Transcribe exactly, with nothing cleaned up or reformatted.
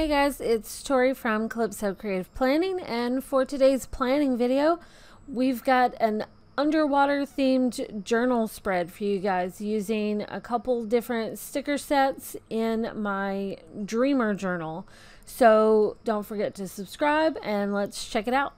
Hey guys, it's Tori from Calypso Creative Planning, and for today's planning video, we've got an underwater themed journal spread for you guys using a couple different sticker sets in my Dreamer journal. So don't forget to subscribe and let's check it out.